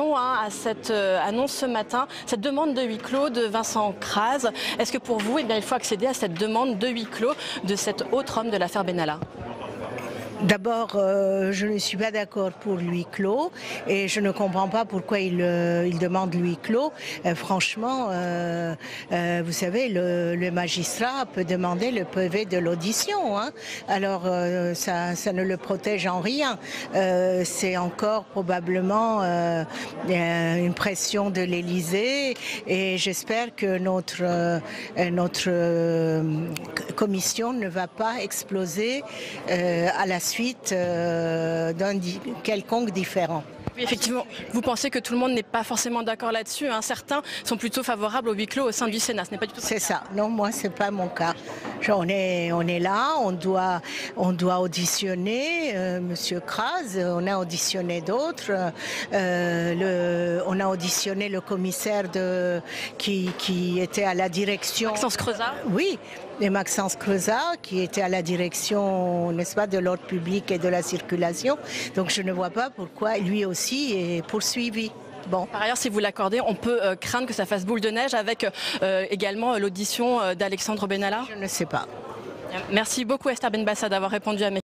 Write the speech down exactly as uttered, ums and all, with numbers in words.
réaction hein, à cette euh, annonce ce matin, cette demande de huis clos de Vincent Crase. Est-ce que pour vous, eh bien, il faut accéder à cette demande de huis clos de cet autre homme de l'affaire Benalla ? D'abord, euh, je ne suis pas d'accord pour lui clos et je ne comprends pas pourquoi il, euh, il demande lui clos. Euh, franchement, euh, euh, vous savez, le, le magistrat peut demander le P V de l'audition. Hein. Alors, euh, ça, ça ne le protège en rien. Euh, C'est encore probablement euh, une pression de l'Élysée et j'espère que notre, euh, notre euh, commission ne va pas exploser euh, à la suite. suite euh, d'un quelconque différent. Oui, effectivement, vous pensez que tout le monde n'est pas forcément d'accord là-dessus. Hein. Certains sont plutôt favorables au huis clos au sein du Sénat. Ce n'est pas du tout. C'est ça. Non, moi, c'est pas mon cas. Genre, on est, on est là, on doit, on doit auditionner euh, Monsieur Crase. On a auditionné d'autres. Euh, on a auditionné le commissaire de, qui, qui était à la direction. Maxence Creusat. Euh, oui. Et Maxence Creusat, qui était à la direction, n'est-ce pas, de l'ordre public et de la circulation. Donc je ne vois pas pourquoi lui aussi est poursuivi. Bon. Par ailleurs, si vous l'accordez, on peut euh, craindre que ça fasse boule de neige avec euh, également euh, l'audition euh, d'Alexandre Benalla. Je ne sais pas. Merci beaucoup Esther Benbassa d'avoir répondu à mes questions.